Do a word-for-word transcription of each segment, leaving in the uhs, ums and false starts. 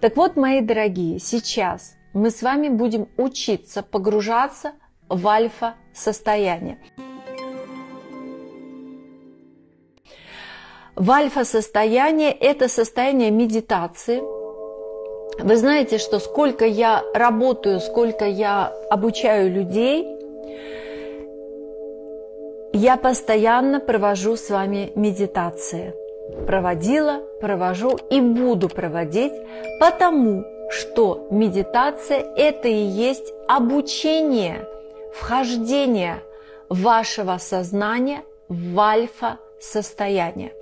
Так вот, мои дорогие, сейчас мы с вами будем учиться погружаться в альфа-состояние. В альфа-состояние — это состояние медитации. Вы знаете, что сколько я работаю, сколько я обучаю людей, я постоянно провожу с вами медитации. Проводила, провожу и буду проводить, потому что медитация – это и есть обучение, вхождение вашего сознания в альфа-состояние.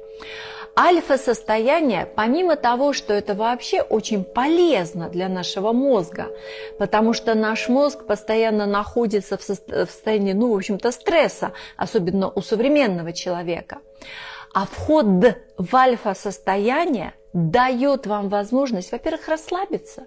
Альфа-состояние, помимо того, что это вообще очень полезно для нашего мозга, потому что наш мозг постоянно находится в состоянии, ну, в общем-то, стресса, особенно у современного человека. А вход в альфа-состояние дает вам возможность, во-первых, расслабиться.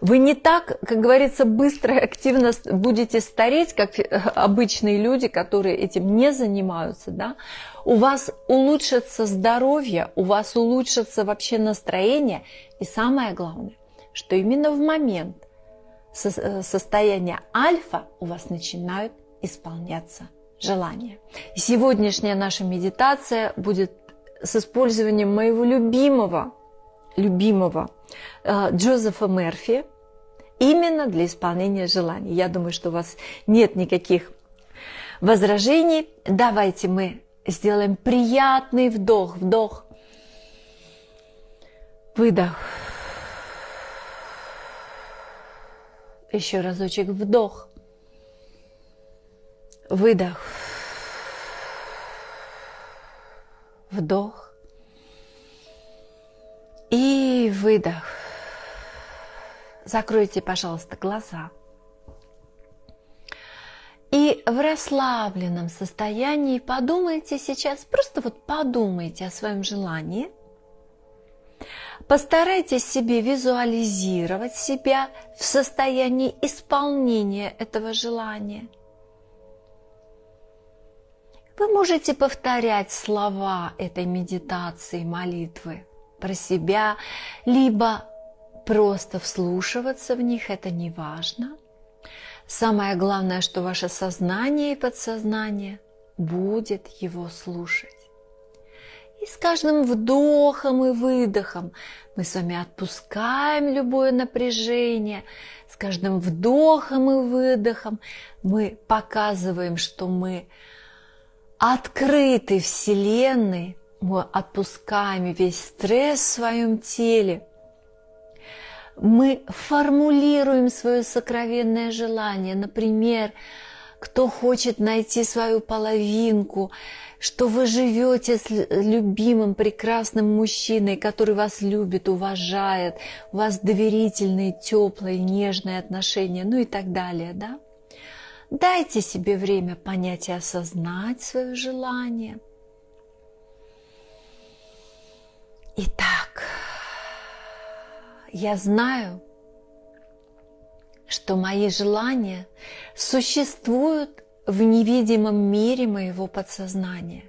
Вы не так, как говорится, быстро и активно будете стареть, как обычные люди, которые этим не занимаются, да? У вас улучшится здоровье, у вас улучшится вообще настроение. И самое главное, что именно в момент состояния альфа у вас начинают исполняться желания. Сегодняшняя наша медитация будет с использованием моего любимого, любимого Джозефа Мёрфи именно для исполнения желаний. Я думаю, что у вас нет никаких возражений. Давайте мы сделаем приятный вдох, вдох, выдох. Еще разочек вдох, выдох, вдох. И выдох. Закройте, пожалуйста, глаза. И в расслабленном состоянии подумайте сейчас, просто вот подумайте о своем желании. Постарайтесь себе визуализировать себя в состоянии исполнения этого желания. Вы можете повторять слова этой медитации, молитвы про себя, либо просто вслушиваться в них, это не важно. Самое главное, что ваше сознание и подсознание будет его слушать. И с каждым вдохом и выдохом мы с вами отпускаем любое напряжение. С каждым вдохом и выдохом мы показываем, что мы открыты Вселенной, мы отпускаем весь стресс в своем теле. Мы формулируем свое сокровенное желание. Например, кто хочет найти свою половинку, что вы живете с любимым, прекрасным мужчиной, который вас любит, уважает, у вас доверительные, теплые, нежные отношения, ну и так далее, да? Дайте себе время понять и осознать свое желание. Итак, я знаю, что мои желания существуют в невидимом мире моего подсознания.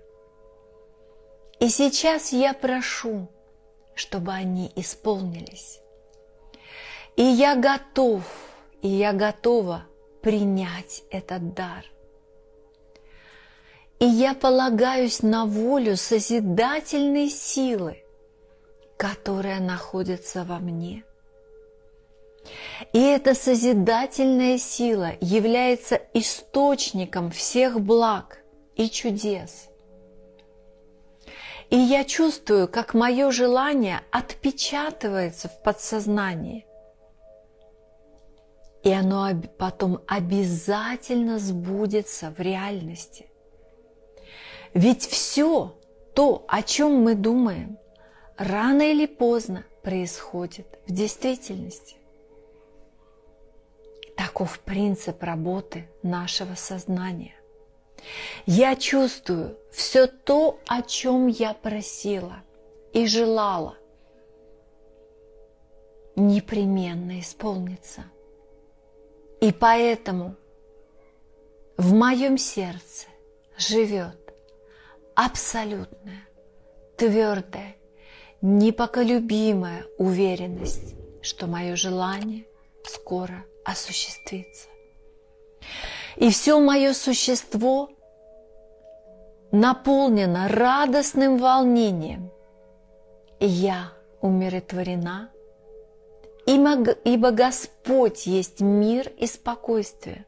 И сейчас я прошу, чтобы они исполнились. И я готов, и я готова принять этот дар. И я полагаюсь на волю созидательной силы, которая находится во мне. И эта созидательная сила является источником всех благ и чудес. И я чувствую, как мое желание отпечатывается в подсознании. И оно потом обязательно сбудется в реальности. Ведь все то, о чем мы думаем, рано или поздно происходит в действительности. Таков принцип работы нашего сознания. Я чувствую все то, о чем я просила и желала, непременно исполнится. И поэтому в моем сердце живет абсолютная, твердая, непоколебимая уверенность что мое желание скоро осуществится. И все мое существо наполнено радостным волнением. И я умиротворена, ибо Господь есть мир и спокойствие.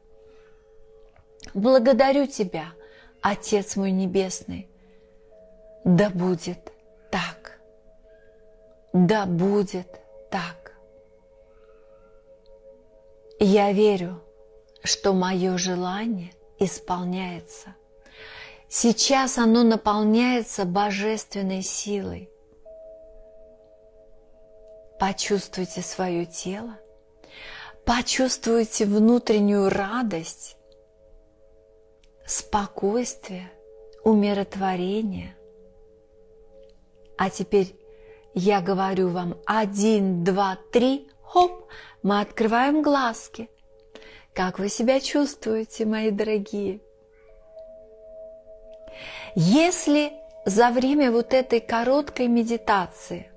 Благодарю Тебя, Отец мой Небесный. Да будет так. Да будет так. Я верю, что мое желание исполняется. Сейчас оно наполняется божественной силой. Почувствуйте свое тело, почувствуйте внутреннюю радость, спокойствие, умиротворение. А теперь я говорю вам один, два, три, хоп, мы открываем глазки. Как вы себя чувствуете, мои дорогие? Если за время вот этой короткой медитации,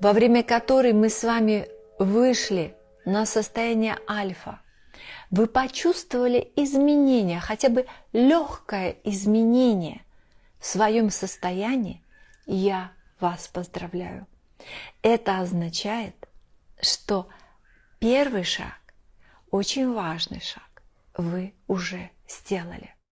во время которой мы с вами вышли на состояние альфа, вы почувствовали изменение, хотя бы легкое изменение в своем состоянии, я вас поздравляю. Это означает, что первый шаг, очень важный шаг, вы уже сделали.